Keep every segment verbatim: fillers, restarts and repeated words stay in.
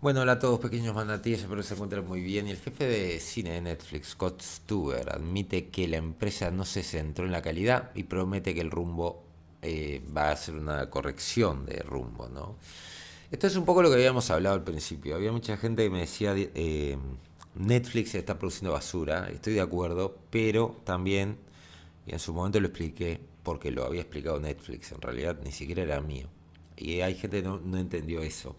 Bueno, hola a todos, pequeños manatíes, espero que se encuentren muy bien. Y el jefe de cine de Netflix, Scott Stuber, admite que la empresa no se centró en la calidad y promete que el rumbo eh, va a ser una corrección de rumbo, ¿no? Esto es un poco lo que habíamos hablado al principio. Había mucha gente que me decía, eh, Netflix está produciendo basura, estoy de acuerdo, pero también, y en su momento lo expliqué, porque lo había explicado Netflix, en realidad ni siquiera era mío. Y hay gente que no, no entendió eso.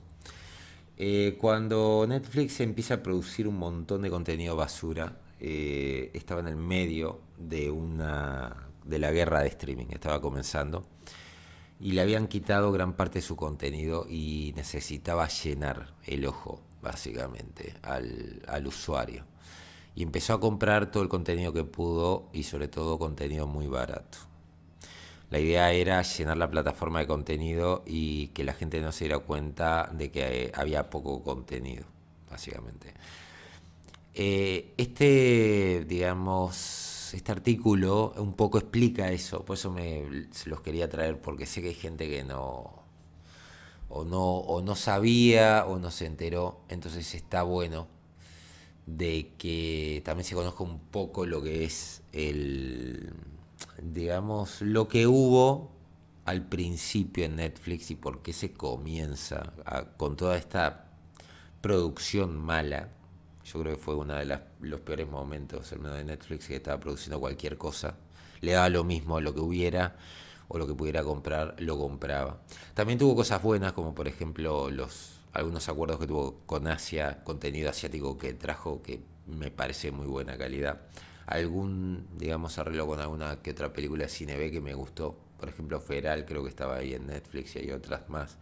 Eh, cuando Netflix empieza a producir un montón de contenido basura, eh, estaba en el medio de una de la guerra de streaming, estaba comenzando, y le habían quitado gran parte de su contenido y necesitaba llenar el ojo, básicamente, al, al usuario. Y empezó a comprar todo el contenido que pudo y sobre todo contenido muy barato. La idea era llenar la plataforma de contenido y que la gente no se diera cuenta de que había poco contenido, básicamente. Eh, este, digamos, este artículo un poco explica eso, por eso me, se los quería traer, porque sé que hay gente que no o, no, o no sabía o no se enteró, entonces está bueno de que también se conozca un poco lo que es el... digamos, lo que hubo al principio en Netflix y por qué se comienza a, con toda esta producción mala. Yo creo que fue uno de las, los peores momentos, al menos de Netflix, que estaba produciendo cualquier cosa. Le daba lo mismo, lo que hubiera o lo que pudiera comprar, lo compraba. También tuvo cosas buenas, como por ejemplo los, algunos acuerdos que tuvo con Asia, contenido asiático que trajo, que me parece muy buena calidad. Algún, digamos, arreglo con alguna que otra película de cine B que me gustó. Por ejemplo, Feral, creo que estaba ahí en Netflix, y hay otras más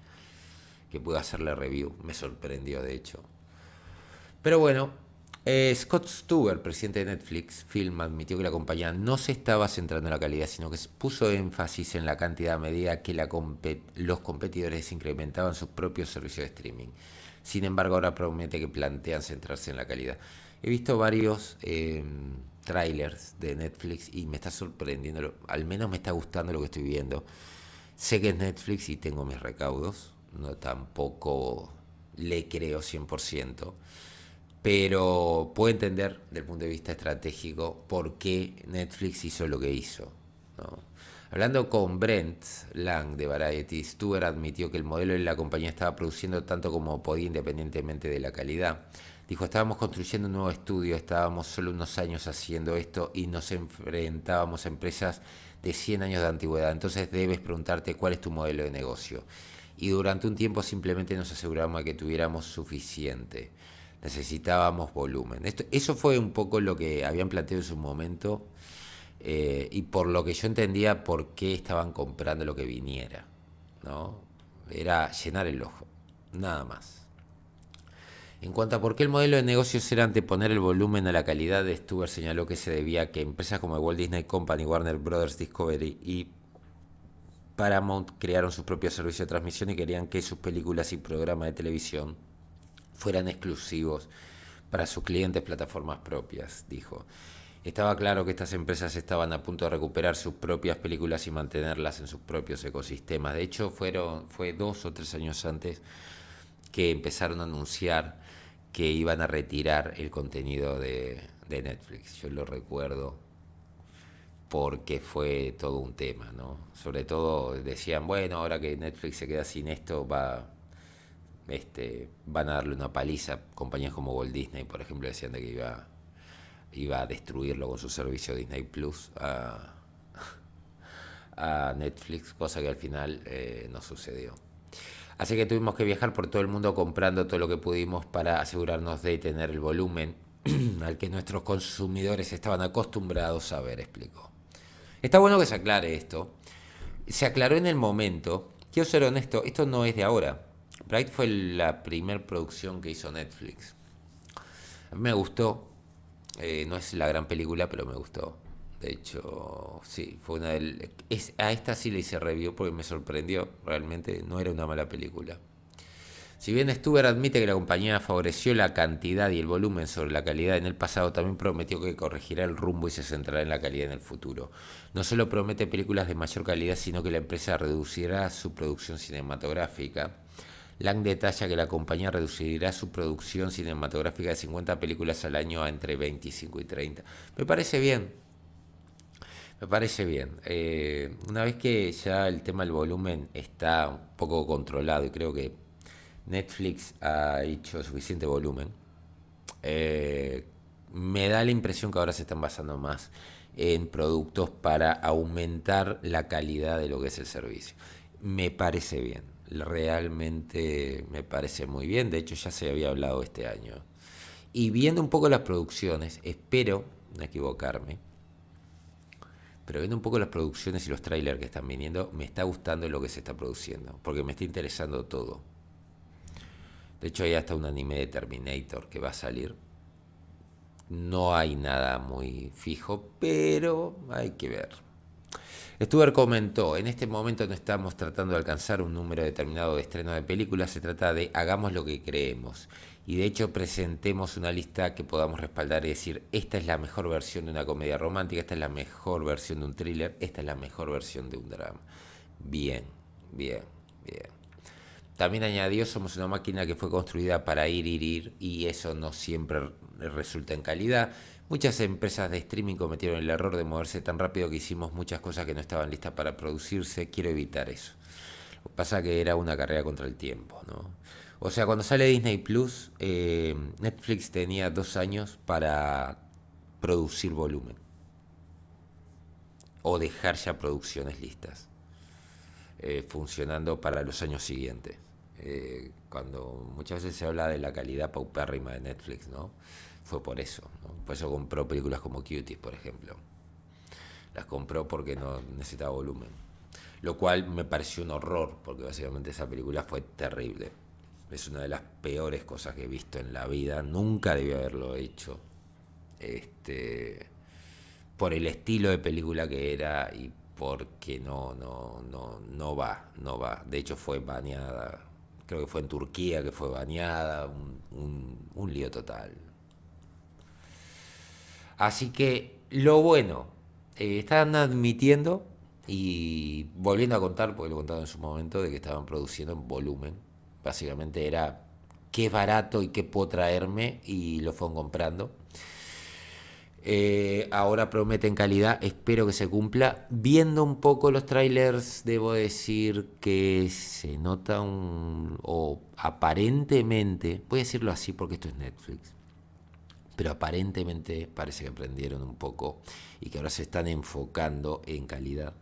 que pude hacerle review. Me sorprendió, de hecho. Pero bueno, eh, Scott Stuber, presidente de Netflix Film, admitió que la compañía no se estaba centrando en la calidad, sino que puso énfasis en la cantidad a medida que la compet- los competidores incrementaban sus propios servicios de streaming. Sin embargo, ahora promete que plantean centrarse en la calidad. He visto varios... Eh, trailers de Netflix y me está sorprendiendo, al menos me está gustando lo que estoy viendo. Sé que es Netflix y tengo mis recaudos, no tampoco le creo cien por ciento, pero puedo entender desde el punto de vista estratégico por qué Netflix hizo lo que hizo, ¿no? Hablando con Brent Lang de Variety, Stuber admitió que el modelo de la compañía estaba produciendo tanto como podía independientemente de la calidad. Dijo, estábamos construyendo un nuevo estudio, estábamos solo unos años haciendo esto y nos enfrentábamos a empresas de cien años de antigüedad. Entonces debes preguntarte cuál es tu modelo de negocio. Y durante un tiempo simplemente nos aseguramos de que tuviéramos suficiente. Necesitábamos volumen. Esto, eso fue un poco lo que habían planteado en su momento eh, y por lo que yo entendía por qué estaban comprando lo que viniera, ¿no? Era llenar el ojo, nada más. En cuanto a por qué el modelo de negocios era anteponer el volumen a la calidad, Stuber señaló que se debía a que empresas como Walt Disney Company, Warner Brothers Discovery y Paramount crearon sus propios servicios de transmisión y querían que sus películas y programas de televisión fueran exclusivos para sus clientes, plataformas propias, dijo. Estaba claro que estas empresas estaban a punto de recuperar sus propias películas y mantenerlas en sus propios ecosistemas. De hecho, fueron, fue dos o tres años antes que empezaron a anunciar que iban a retirar el contenido de, de Netflix. Yo lo recuerdo porque fue todo un tema, ¿no? Sobre todo decían, bueno, ahora que Netflix se queda sin esto, va, este, van a darle una paliza. Compañías como Walt Disney, por ejemplo, decían de que iba, iba a destruirlo con su servicio Disney Plus a, a Netflix, cosa que al final eh, no sucedió. Así que tuvimos que viajar por todo el mundo comprando todo lo que pudimos para asegurarnos de tener el volumen al que nuestros consumidores estaban acostumbrados a ver, explicó. Está bueno que se aclare esto. Se aclaró en el momento. Quiero ser honesto, esto no es de ahora. Bright fue la primera producción que hizo Netflix. A mí me gustó. Eh, no es la gran película, pero me gustó. De hecho, sí, fue una del, es, a esta sí le hice review porque me sorprendió. Realmente no era una mala película. Si bien Stuber admite que la compañía favoreció la cantidad y el volumen sobre la calidad en el pasado, también prometió que corregirá el rumbo y se centrará en la calidad en el futuro. No solo promete películas de mayor calidad, sino que la empresa reducirá su producción cinematográfica. Lang detalla que la compañía reducirá su producción cinematográfica de cincuenta películas al año a entre veinticinco y treinta. Me parece bien, me parece bien. Eh, una vez que ya el tema del volumen está un poco controlado, y creo que Netflix ha hecho suficiente volumen, eh, me da la impresión que ahora se están basando más en productos para aumentar la calidad de lo que es el servicio. Me parece bien, realmente me parece muy bien. De hecho, ya se había hablado este año. Y viendo un poco las producciones, espero no equivocarme, pero viendo un poco las producciones y los trailers que están viniendo, me está gustando lo que se está produciendo, porque me está interesando todo. De hecho, hay hasta un anime de Terminator que va a salir. No hay nada muy fijo, pero hay que ver. Stuber comentó: en este momento no estamos tratando de alcanzar un número determinado de estreno de películas, se trata de hagamos lo que creemos. Y de hecho presentemos una lista que podamos respaldar y decir, esta es la mejor versión de una comedia romántica, esta es la mejor versión de un thriller, esta es la mejor versión de un drama. Bien, bien, bien. También añadió, somos una máquina que fue construida para ir, ir, ir, y eso no siempre resulta en calidad. Muchas empresas de streaming cometieron el error de moverse tan rápido que hicimos muchas cosas que no estaban listas para producirse. Quiero evitar eso. Lo que pasa es que era una carrera contra el tiempo, ¿no? O sea, cuando sale Disney Plus, eh, Netflix tenía dos años para producir volumen. O dejar ya producciones listas. Eh, funcionando para los años siguientes. Eh, cuando muchas veces se habla de la calidad paupérrima de Netflix, ¿no? Fue por eso, ¿no? Por eso compró películas como Cuties, por ejemplo. Las compró porque no necesitaba volumen, lo cual me pareció un horror, porque básicamente esa película fue terrible. Es una de las peores cosas que he visto en la vida. Nunca debí haberlo hecho, este, por el estilo de película que era y porque no, no, no, no va, no va. De hecho fue baneada. Creo que fue en Turquía que fue baneada, un, un, un lío total. Así que lo bueno, eh, están admitiendo y volviendo a contar, porque lo he contado en su momento, de que estaban produciendo en volumen. Básicamente era qué es barato y qué puedo traerme, y lo fueron comprando. Eh, ahora prometen calidad, espero que se cumpla. Viendo un poco los trailers, debo decir que se nota un... o aparentemente, voy a decirlo así porque esto es Netflix, pero aparentemente parece que aprendieron un poco y que ahora se están enfocando en calidad.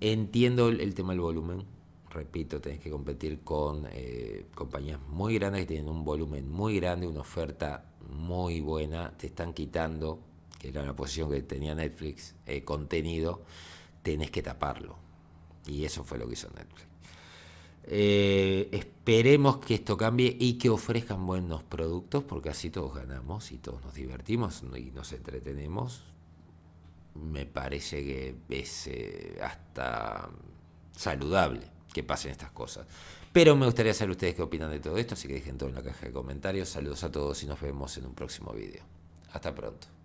Entiendo el tema del volumen. Repito, tenés que competir con eh, compañías muy grandes que tienen un volumen muy grande, una oferta muy buena. Te están quitando, que era la posición que tenía Netflix, eh, contenido, tenés que taparlo. Y eso fue lo que hizo Netflix. Eh, esperemos que esto cambie y que ofrezcan buenos productos, porque así todos ganamos y todos nos divertimos y nos entretenemos. Me parece que es eh, hasta saludable que pasen estas cosas. Pero me gustaría saber ustedes qué opinan de todo esto, así que dejen todo en la caja de comentarios. Saludos a todos y nos vemos en un próximo video. Hasta pronto.